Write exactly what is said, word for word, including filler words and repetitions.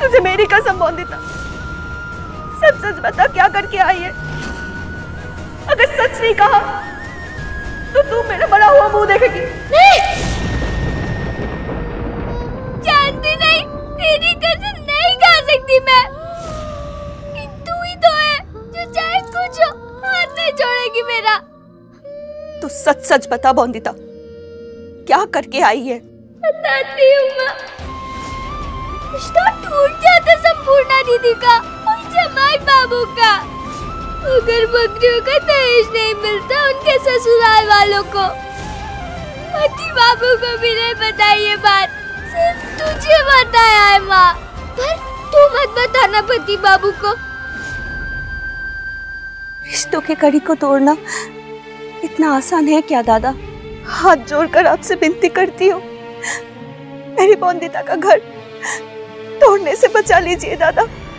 तुझे मेरी कसम बोंदिता, सच सच बता क्या करके आई है। अगर सच नहीं कहा तो तू मेरा बड़ा हुआ मुंह देखेगी। नहीं, जानती नहीं, तेरी कसम नहीं खा सकती मैं। तू ही तो है जो चाहे कुछ हो हाथ नहीं छोड़ेगी मेरा। तू सच सच बता बोंदिता, क्या करके आई है। बताती हूँ माँ, रिश्ता टूट जाता संपूर्णा दीदी का और जमाई बाबू का। अगर बकरियों का दहेज नहीं मिलता उनके ससुराल वालों को, पति बाबू को भी नहीं बताई ये बात, सिर्फ तुझे बताया है माँ। पर तू मत बताना पति बाबू को। रिश्तों के कड़ी को तोड़ना इतना आसान है क्या दादा। हाथ जोड़कर आपसे विनती करती हूँ, मेरी बोंदिता का घर तोड़ने से बचा लीजिए दादा।